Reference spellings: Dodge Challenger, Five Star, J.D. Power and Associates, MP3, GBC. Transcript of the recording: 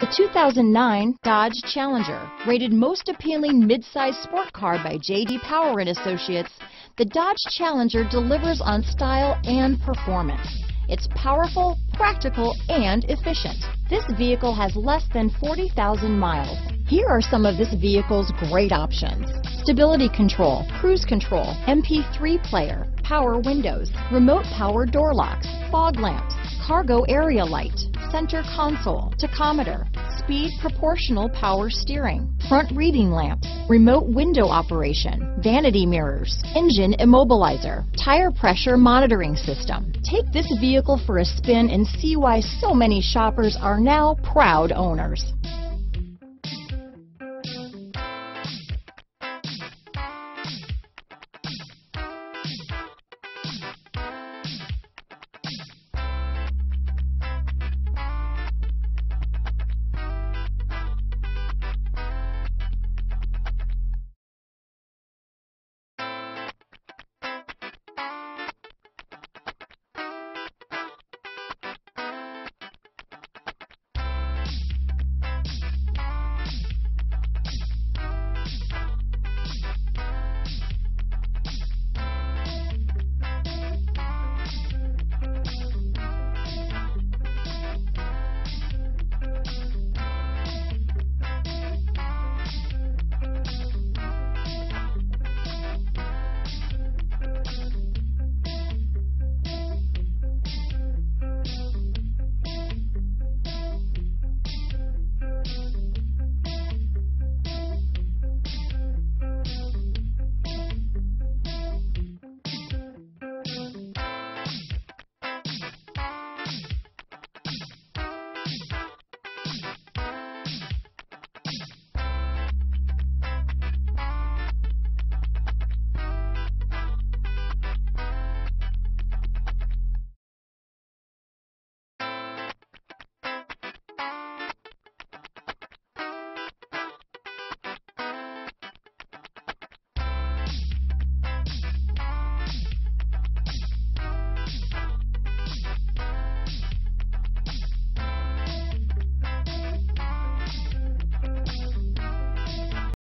The 2009 Dodge Challenger, rated most appealing mid-size sport car by J.D. Power and Associates, the Dodge Challenger delivers on style and performance. It's powerful, practical, and efficient. This vehicle has less than 40,000 miles. Here are some of this vehicle's great options: stability control, cruise control, MP3 player, power windows, remote power door locks, fog lamps, cargo area light, center console, tachometer, speed proportional power steering, front reading lamps, remote window operation, vanity mirrors, engine immobilizer, tire pressure monitoring system. Take this vehicle for a spin and see why so many shoppers are now proud owners.